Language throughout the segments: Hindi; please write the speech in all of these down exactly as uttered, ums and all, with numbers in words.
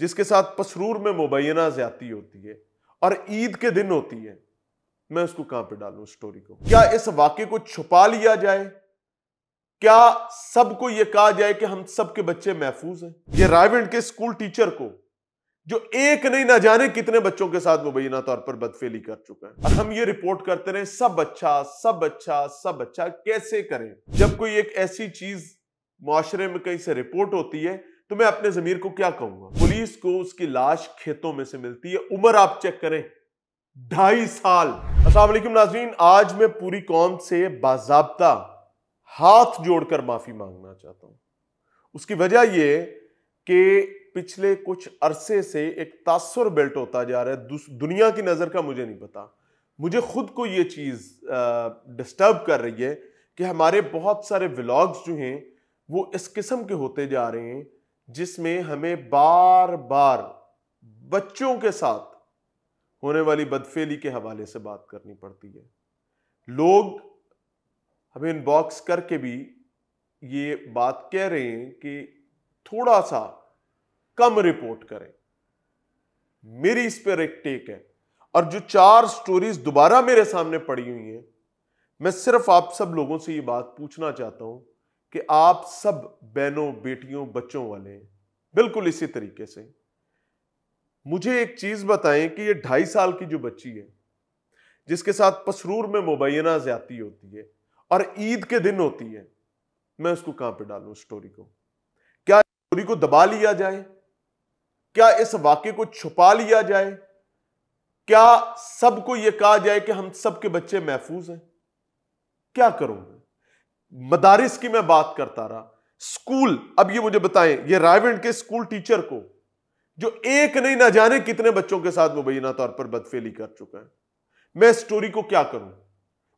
जिसके साथ पसरूर में मुबैना ज्यादती होती है और ईद के दिन होती है, मैं उसको कहां पे डालूं स्टोरी को? क्या इस वाकये को छुपा लिया जाए? क्या सबको यह कहा जाए कि हम सबके बच्चे महफूज हैं? यह रायविंड के स्कूल टीचर को जो एक नहीं ना जाने कितने बच्चों के साथ मुबैना तौर पर बदफेली कर चुका है, और हम ये रिपोर्ट करते रहे सब अच्छा सब अच्छा सब अच्छा। कैसे करें जब कोई एक ऐसी चीज मुआशरे में कहीं से रिपोर्ट होती है तो मैं अपने जमीर को क्या कहूंगा? पुलिस को उसकी लाश खेतों में से मिलती है। उम्र आप चेक करें, ढाई साल। अस्सलाम वालेकुम नाज़रीन, आज मैं पूरी कौम से बाज़ाब्ता हाथ जोड़कर माफी मांगना चाहता हूं। उसकी वजह यह कि पिछले कुछ अरसे से एक तासुर बिल्ट होता जा रहा है। दुनिया की नजर का मुझे नहीं पता, मुझे खुद को ये चीज डिस्टर्ब कर रही है कि हमारे बहुत सारे व्लॉग्स जो हैं वो इस किस्म के होते जा रहे हैं जिसमें हमें बार बार बच्चों के साथ होने वाली बदफेली के हवाले से बात करनी पड़ती है। लोग हमें इनबॉक्स करके भी ये बात कह रहे हैं कि थोड़ा सा कम रिपोर्ट करें। मेरी इस पर एक टेक है, और जो चार स्टोरीज दोबारा मेरे सामने पड़ी हुई हैं, मैं सिर्फ आप सब लोगों से ये बात पूछना चाहता हूं कि आप सब बहनों बेटियों बच्चों वाले हैं। बिल्कुल इसी तरीके से मुझे एक चीज बताएं कि ये ढाई साल की जो बच्ची है जिसके साथ पसरूर में मुबैना ज्यादती होती है और ईद के दिन होती है, मैं उसको कहां पे डालूं स्टोरी को? क्या स्टोरी को दबा लिया जाए? क्या इस वाकये को छुपा लिया जाए? क्या सबको यह कहा जाए कि हम सबके बच्चे महफूज हैं? क्या करूं? मदारिस की मैं बात करता रहा, स्कूल। अब ये मुझे बताएं, ये रायविंड के स्कूल टीचर को जो एक नहीं ना जाने कितने बच्चों के साथ मुबैना तौर पर बदफेली कर चुका है, मैं स्टोरी को क्या करूं?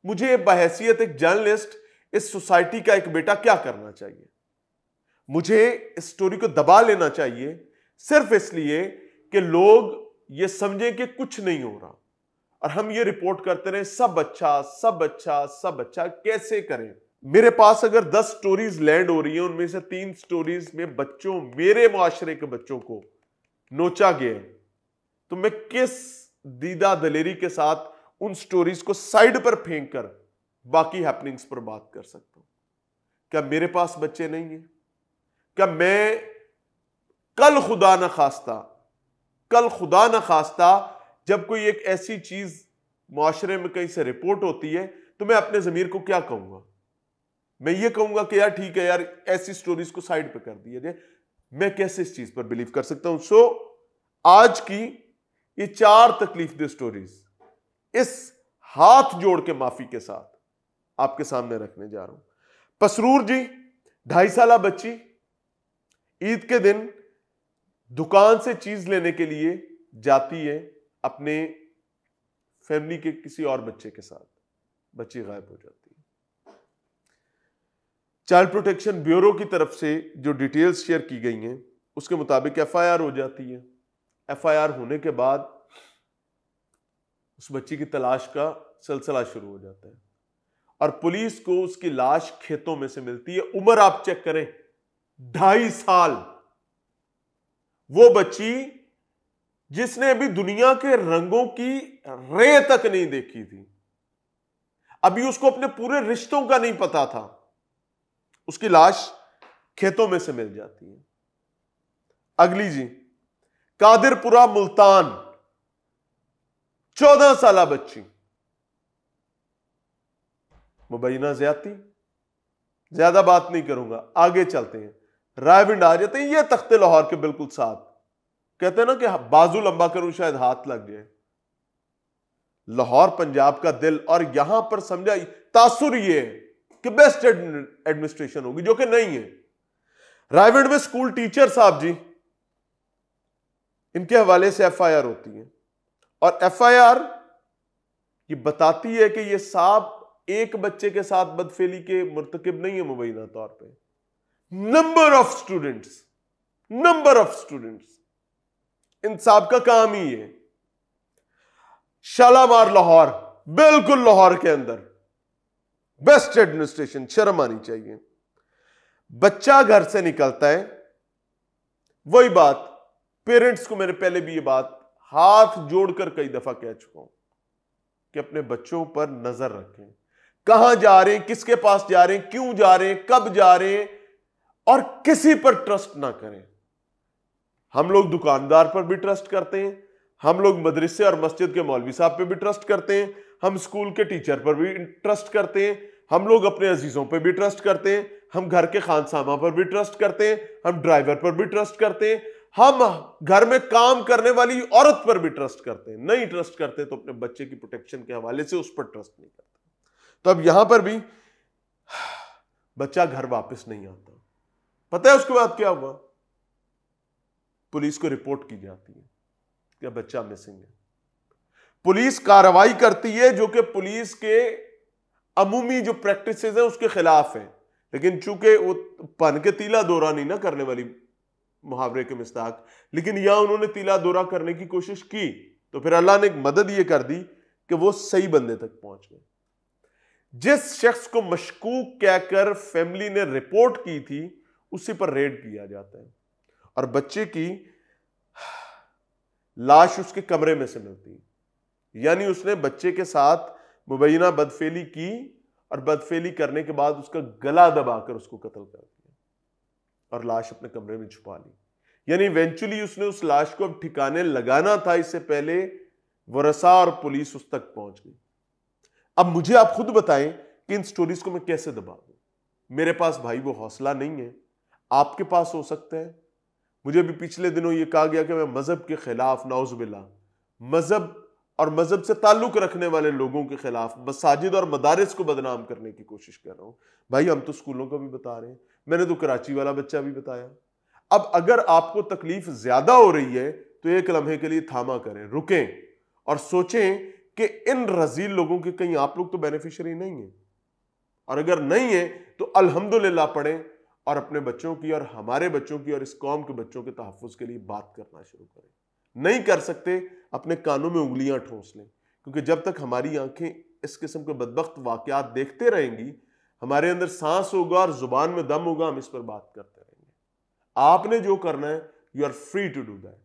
मुझे बहैसियत एक जर्नलिस्ट इस सोसाइटी का एक बेटा क्या करना चाहिए? मुझे इस स्टोरी को दबा लेना चाहिए सिर्फ इसलिए कि लोग ये समझें कि कुछ नहीं हो रहा, और हम ये रिपोर्ट करते रहे सब अच्छा सब अच्छा सब अच्छा। कैसे करें? मेरे पास अगर दस स्टोरीज लैंड हो रही हैं, उनमें से तीन स्टोरीज में बच्चों, मेरे मुआशरे के बच्चों को नोचा गया है, तो मैं किस दीदा दलेरी के साथ उन स्टोरीज को साइड पर फेंक कर बाकी हैपनिंग्स पर बात कर सकता हूं? क्या मेरे पास बच्चे नहीं हैं? क्या मैं कल खुदा न खास्ता कल खुदा न खास्ता जब कोई एक ऐसी चीज मुआशरे में कहीं से रिपोर्ट होती है तो मैं अपने ज़मीर को क्या कहूंगा? मैं ये कहूंगा कि यार ठीक है यार, ऐसी स्टोरीज को साइड पे कर दिया जाए। मैं कैसे इस चीज पर बिलीव कर सकता हूं? सो so, आज की ये चार तकलीफ दे स्टोरीज इस हाथ जोड़ के माफी के साथ आपके सामने रखने जा रहा हूं। पसरूर जी, ढाई साला बच्ची, ईद के दिन दुकान से चीज लेने के लिए जाती है अपने फैमिली के किसी और बच्चे के साथ, बच्ची गायब हो जाती है। चाइल्ड प्रोटेक्शन ब्यूरो की तरफ से जो डिटेल्स शेयर की गई हैं उसके मुताबिक एफआईआर हो जाती है। एफआईआर होने के बाद उस बच्ची की तलाश का सिलसिला शुरू हो जाता है, और पुलिस को उसकी लाश खेतों में से मिलती है। उम्र आप चेक करें, ढाई साल। वो बच्ची जिसने अभी दुनिया के रंगों की रे तक नहीं देखी थी, अभी उसको अपने पूरे रिश्तों का नहीं पता था, उसकी लाश खेतों में से मिल जाती है। अगली जी, कादिरपुरा मुल्तान, चौदह साला बच्ची, मुबैना ज्यादती। ज्यादा बात नहीं करूंगा, आगे चलते हैं। रायविंड आ जाते हैं, ये तख्ते लाहौर के बिल्कुल साथ। कहते हैं ना कि बाजू लंबा करूं शायद हाथ लग जाए। लाहौर पंजाब का दिल, और यहां पर समझा तासुर ये कि बेस्ट एडमिनिस्ट्रेशन होगी, जो कि नहीं है। रायविंड में स्कूल टीचर साहब जी, इनके हवाले से एफआईआर होती है, और एफआईआर ये बताती है कि ये साहब एक बच्चे के साथ बदफेली के मुर्तकिब नहीं है मुबैना तौर पे। Number of students number of students इन साहब का काम ही है। शालामार लाहौर, बिल्कुल लाहौर के अंदर, बेस्ट एडमिनिस्ट्रेशन, शर्म आनी चाहिए। बच्चा घर से निकलता है, वही बात, पेरेंट्स को मैंने पहले भी ये बात हाथ जोड़कर कई दफा कह चुका हूं कि अपने बच्चों पर नजर रखें, कहां जा रहे हैं, किसके पास जा रहे हैं, क्यों जा रहे हैं, कब जा रहे हैं, और किसी पर ट्रस्ट ना करें। हम लोग दुकानदार पर भी ट्रस्ट करते हैं, हम लोग मदरसे और मस्जिद के मौलवी साहब पर भी ट्रस्ट करते हैं, हम स्कूल के टीचर पर भी ट्रस्ट करते हैं, हम लोग अपने अजीजों पर भी ट्रस्ट करते हैं, हम घर के खानसामा पर भी ट्रस्ट करते हैं, हम ड्राइवर पर भी ट्रस्ट करते हैं, हम घर में काम करने वाली औरत पर भी ट्रस्ट करते हैं। नहीं ट्रस्ट करते तो अपने बच्चे की प्रोटेक्शन के हवाले से उस पर ट्रस्ट नहीं करते। तो अब यहां पर भी बच्चा घर वापस नहीं आता। पता है उसके बाद क्या हुआ? पुलिस को रिपोर्ट की जाती है कि बच्चा मिसिंग है। पुलिस कार्रवाई करती है जो कि पुलिस के अमूमी जो प्रैक्टिस है उसके खिलाफ है, लेकिन चूंकि वो पन के तीला दौरा नहीं ना करने वाली मुहावरे के मिस्ताक, लेकिन यहां उन्होंने तीला दौरा करने की कोशिश की तो फिर अल्लाह ने एक मदद ये कर दी कि वो सही बंदे तक पहुंच गए। जिस शख्स को मशकूक कहकर फैमिली ने रिपोर्ट की थी उसी पर रेड किया जाता है और बच्चे की लाश उसके कमरे में से मिलती है। यानी उसने बच्चे के साथ मुबैना बदफेली की और बदफेली करने के बाद उसका गला दबाकर उसको कत्ल कर दिया और लाश अपने कमरे में छुपा ली। यानी इवेंचुअली उसने उस लाश को अब ठिकाने लगाना था, इससे पहले वरसा और पुलिस उस तक पहुंच गई। अब मुझे आप खुद बताएं कि इन स्टोरीज को मैं कैसे दबा दूं। मेरे पास भाई वो हौसला नहीं है, आपके पास हो सकता है। मुझे भी पिछले दिनों ये कहा गया कि मैं मजहब के खिलाफ, नाउज़ुबिल्लाह, मजहब और मजहब से ताल्लुक रखने वाले लोगों के खिलाफ मसाजिद और मदारिस को बदनाम करने की कोशिश कर रहा हूं। भाई हम तो स्कूलों को भी बता रहे हैं, मैंने तो कराची वाला बच्चा भी बताया। अब अगर आपको तकलीफ ज्यादा हो रही है तो एक लम्हे के लिए थामा करें, रुकें और सोचें कि इन रजील लोगों के कहीं आप लोग तो बेनिफिशरी नहीं है, और अगर नहीं है तो अल्हम्दुलिल्लाह पढ़ें और अपने बच्चों की और हमारे बच्चों की और इस कौम के बच्चों के तहफ़्फ़ुज़ के लिए बात करना शुरू करें। नहीं कर सकते अपने कानों में उंगलियां ठोंस लें, क्योंकि जब तक हमारी आंखें इस किस्म के बदबख्त वाक़यात देखते रहेंगी, हमारे अंदर सांस होगा और जुबान में दम होगा, हम इस पर बात करते रहेंगे। आपने जो करना है you are free to do that.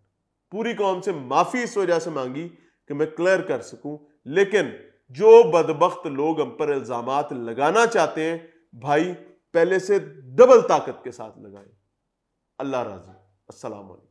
पूरी कौम से माफ़ी इस वजह से मांगी कि मैं क्लियर कर सकूं, लेकिन जो बदबख्त लोग हम पर इल्ज़ामात लगाना चाहते हैं भाई पहले से डबल ताकत के साथ लगाएं। अल्लाह राजी। अस्सलाम वालेकुम।